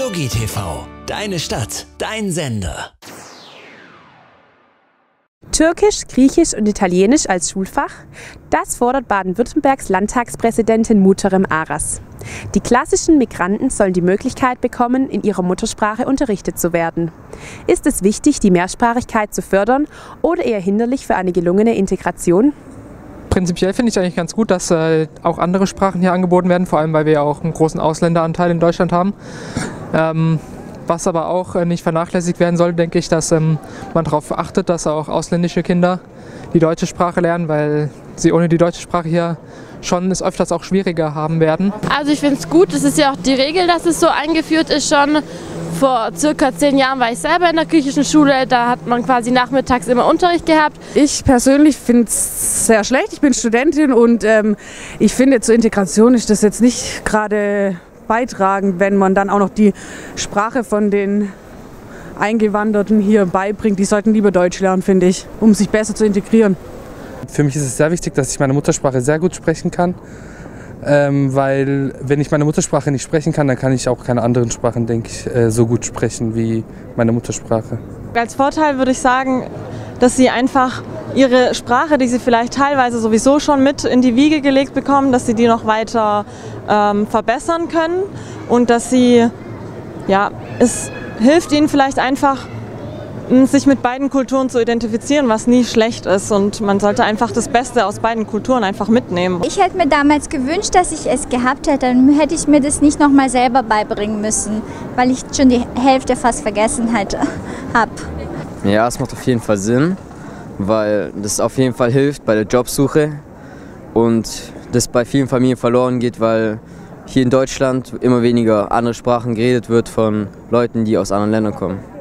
Stuggi TV, deine Stadt, dein Sender. Türkisch, Griechisch und Italienisch als Schulfach? Das fordert Baden-Württembergs Landtagspräsidentin Muhterem Aras. Die klassischen Migranten sollen die Möglichkeit bekommen, in ihrer Muttersprache unterrichtet zu werden. Ist es wichtig, die Mehrsprachigkeit zu fördern oder eher hinderlich für eine gelungene Integration? Prinzipiell finde ich es eigentlich ganz gut, dass auch andere Sprachen hier angeboten werden, vor allem weil wir ja auch einen großen Ausländeranteil in Deutschland haben. Was aber auch nicht vernachlässigt werden soll, denke ich, dass man darauf achtet, dass auch ausländische Kinder die deutsche Sprache lernen, weil sie ohne die deutsche Sprache hier schon es öfters auch schwieriger haben werden. Also ich finde es gut, es ist ja auch die Regel, dass es so eingeführt ist schon. Vor circa 10 Jahren war ich selber in der griechischen Schule, da hat man quasi nachmittags immer Unterricht gehabt. Ich persönlich finde es sehr schlecht, ich bin Studentin und ich finde zur Integration ist das jetzt nicht gerade beitragend, wenn man dann auch noch die Sprache von den Eingewanderten hier beibringt. Die sollten lieber Deutsch lernen, finde ich, um sich besser zu integrieren. Für mich ist es sehr wichtig, dass ich meine Muttersprache sehr gut sprechen kann, weil wenn ich meine Muttersprache nicht sprechen kann, dann kann ich auch keine anderen Sprachen, denke ich, so gut sprechen wie meine Muttersprache. Als Vorteil würde ich sagen, dass sie einfach ihre Sprache, die sie vielleicht teilweise sowieso schon mit in die Wiege gelegt bekommen, dass sie die noch weiter verbessern können und dass sie, ja, es hilft ihnen vielleicht einfach, sich mit beiden Kulturen zu identifizieren, was nie schlecht ist, und man sollte einfach das Beste aus beiden Kulturen einfach mitnehmen. Ich hätte mir damals gewünscht, dass ich es gehabt hätte, dann hätte ich mir das nicht nochmal selber beibringen müssen, weil ich schon die Hälfte fast vergessen habe. Ja, es macht auf jeden Fall Sinn, weil das auf jeden Fall hilft bei der Jobsuche und das bei vielen Familien verloren geht, weil hier in Deutschland immer weniger andere Sprachen geredet wird von Leuten, die aus anderen Ländern kommen.